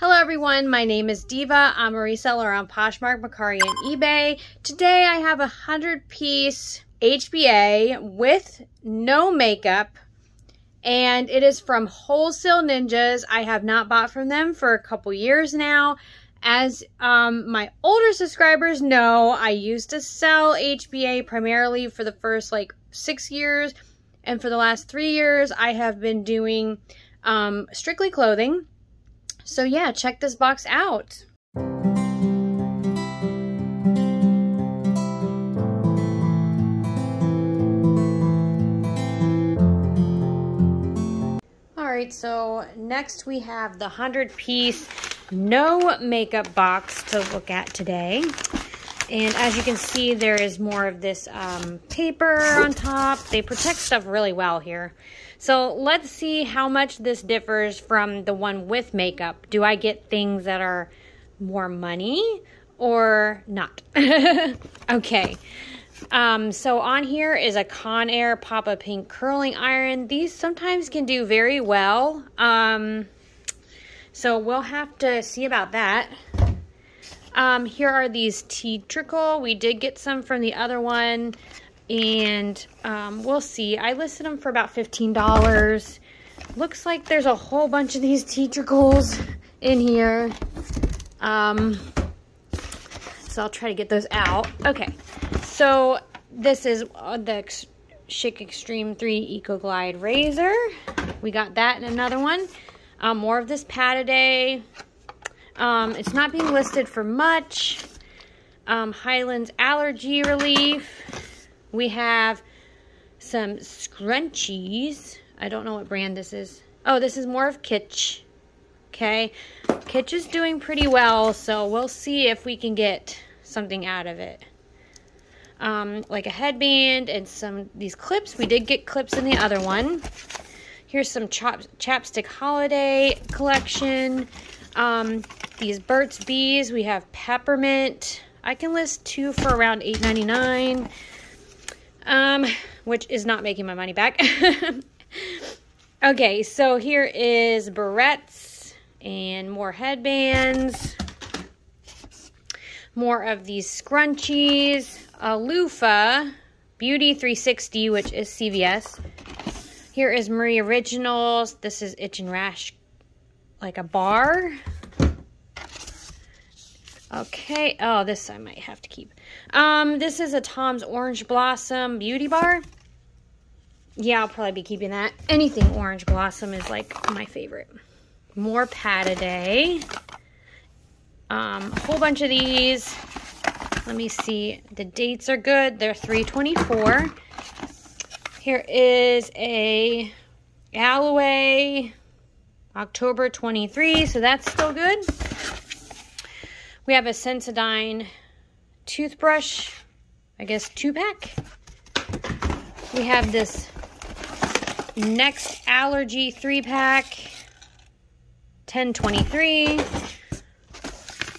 Hello everyone, my name is Diva. I'm a reseller on Poshmark, Mercari, and eBay. Today I have a 100-piece HBA with no makeup, and it is from Wholesale Ninjas. I have not bought from them for a couple years now. As my older subscribers know, I used to sell HBA primarily for the first like 6 years, and for the last 3 years I have been doing strictly clothing. So yeah, check this box out. Alright, so next we have the 100-piece no makeup box to look at today. And as you can see, there is more of this paper on top. They protect stuff really well here. So let's see how much this differs from the one with makeup. Do I get things that are more money or not? Okay. So on here is a Conair Papa Pink curling iron. These sometimes can do very well. So we'll have to see about that. Here are these tea trickle. We did get some from the other one, and we'll see. I listed them for about $15. Looks like there's a whole bunch of these tea trickles in here. So I'll try to get those out. Okay, so this is the Schick Extreme 3 Eco Glide Razor. We got that and another one. More of this Pataday. It's not being listed for much. Highlands allergy relief. We have some scrunchies. I don't know what brand this is. Oh, this is more of Kitsch. Okay. Kitsch is doing pretty well, so we'll see if we can get something out of it. Like a headband and some these clips. We did get clips in the other one. Here's some Chapstick Holiday collection. These Burt's Bees, we have peppermint. I can list two for around $8.99, which is not making my money back. Okay, so here is barrettes and more headbands, more of these scrunchies, a loofah, Beauty 360, which is CVS. Here is Marie Originals. This is Itch and Rash, like a bar. Okay. Oh, this I might have to keep. This is a Tom's Orange Blossom beauty bar. Yeah, I'll probably be keeping that. Anything Orange Blossom is like my favorite. More Pataday. A whole bunch of these. Let me see. The dates are good. They're $3.24. Here is a Alaway. October 23, so that's still good. We have a Sensodyne toothbrush, I guess 2-pack. We have this Next Allergy 3-pack, $10.23.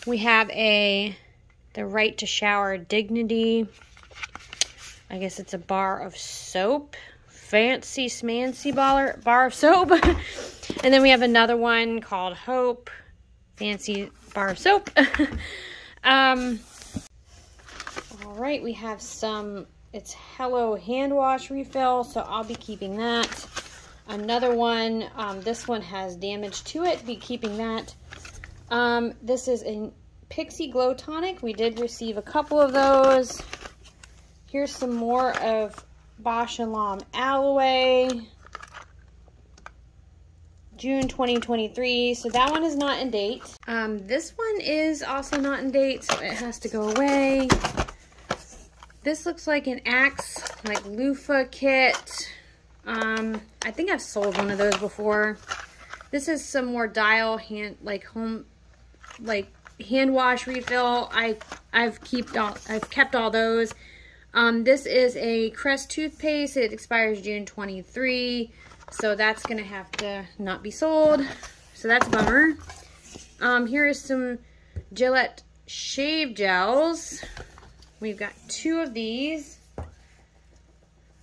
We have the Right to Shower Dignity. I guess it's a bar of soap. Fancy Smancy bar of soap. And then we have another one called Hope, Fancy Bar of Soap. All right, we have some, it's Hello Hand Wash Refill, so I'll be keeping that. Another one, this one has damage to it, be keeping that. This is a Pixi Glow Tonic. We did receive a couple of those. Here's some more of Bosch and Lomb Alaway. June 2023, so that one is not in date. This one is also not in date, so it has to go away. This looks like an Axe, like loofah kit. I think I've sold one of those before. This is some more Dial hand, like home, like hand wash refill. I've kept all those. This is a Crest toothpaste. It expires June 23. So that's going to have to not be sold. So that's a bummer. Here is some Gillette shave gels. We've got two of these.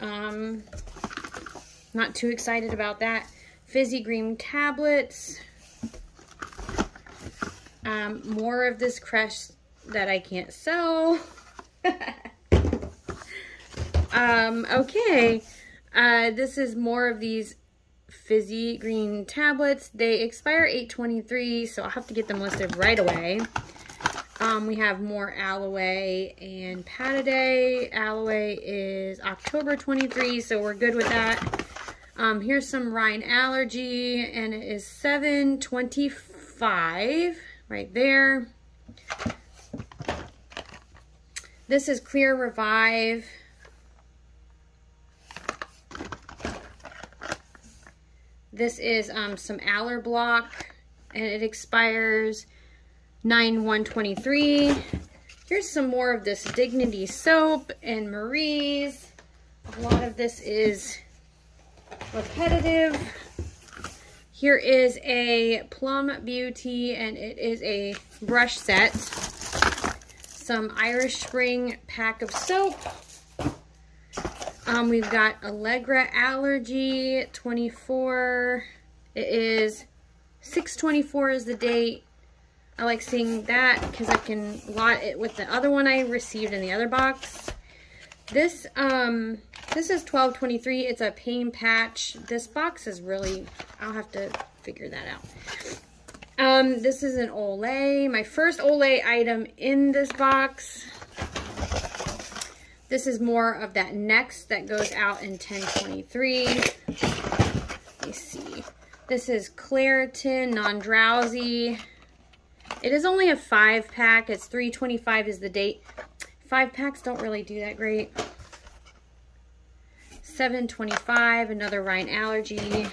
Not too excited about that. Fizzy green tablets. More of this Crest that I can't sell. Okay. This is more of these fizzy green tablets. They expire 8/23, so I'll have to get them listed right away. We have more Alaway and Pataday. Alaway is October 23, so we're good with that. Here's some Rhine Allergy, and it is $7.25 right there. This is Clear Revive. This is some Aller Block, and it expires 9/1/23. Here's some more of this Dignity soap and Marie's. A lot of this is repetitive. Here is a Plum Beauty, and it is a brush set. Some Irish Spring pack of soap. We've got Allegra Allergy 24. It is 6/24 is the date. I like seeing that because I can lot it with the other one I received in the other box. This this is 12/23. It's a pain patch. This box is really, I'll have to figure that out. This is an Olay. My first Olay item in this box. This is more of that Next that goes out in 10/23. Let me see. This is Claritin Non-Drowsy. It is only a 5-pack. It's 3/25 is the date. 5-packs don't really do that great. 7/25, another Rhine Allergy.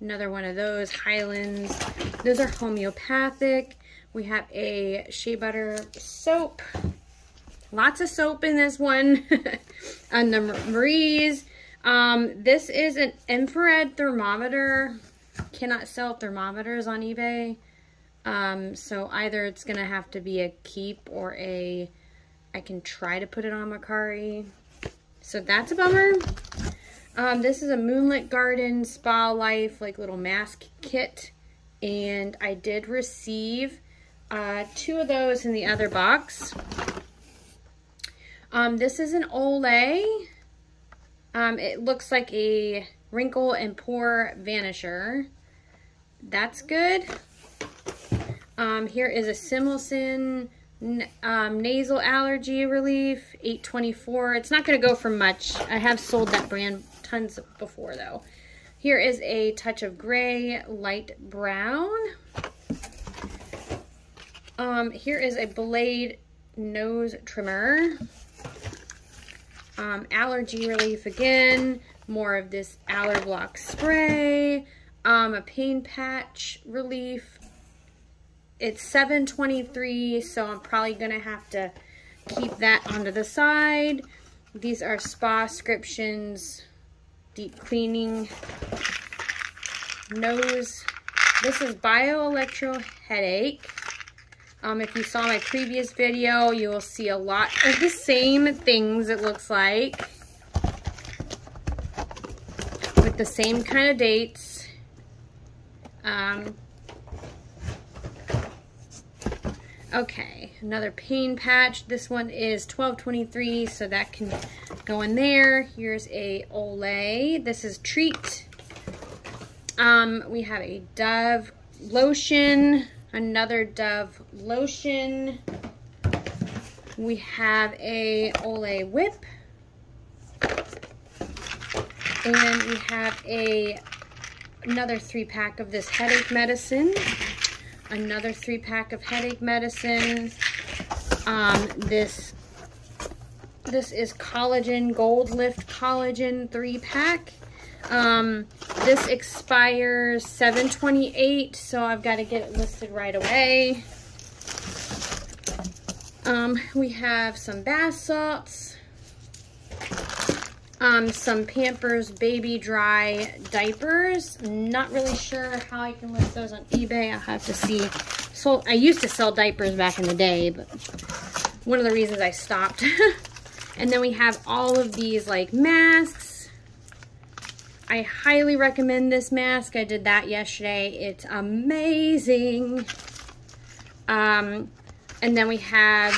Another one of those, Highlands. Those are homeopathic. We have a shea butter soap. Lots of soap in this one. And the Marie's. This is an infrared thermometer. Cannot sell thermometers on eBay. So either it's going to have to be a keep or a, I can try to put it on Mercari. So that's a bummer. This is a Moonlit Garden Spa Life, like little mask kit. And I did receive 2 of those in the other box. This is an Olay. It looks like a wrinkle and pore vanisher. That's good. Here is a Similasan nasal allergy relief, 8/24. It's not going to go for much. I have sold that brand tons before, though. Here is a Touch of Gray light brown. Here is a Blade nose trimmer. Allergy relief again. More of this Aller Block spray. A pain patch relief. It's 7/23, so I'm probably going to have to keep that onto the side. These are Spa Scriptions deep cleaning nose. This is Bioelectro Headache. If you saw my previous video, you will see a lot of the same things, it looks like, with the same kind of dates. Okay, another pain patch. This one is 12/23, so that can go in there. Here's a Olay. This is Treat. We have a Dove lotion, another Dove lotion. We have a Olay Whip. And we have another 3-pack of this headache medicine. Another 3-pack of headache medicine. This is collagen, Gold Lift collagen 3-pack. This expires 7/28, so I've got to get it listed right away. We have some bath salts. Some Pampers baby dry diapers. Not really sure how I can list those on eBay. I'll have to see. So I used to sell diapers back in the day, but one of the reasons I stopped. And then we have all of these like masks. I highly recommend this mask. I did that yesterday. It's amazing. And then we have,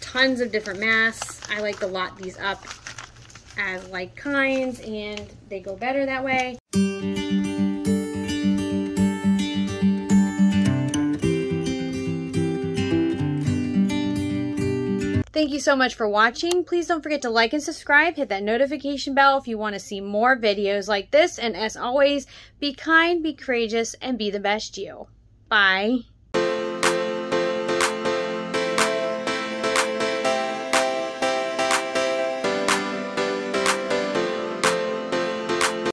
tons of different masks. I like to lot these up as like kinds, and they go better that way. Thank you so much for watching. Please don't forget to like and subscribe. Hit that notification bell if you want to see more videos like this. And as always, be kind, be courageous, and be the best you. Bye.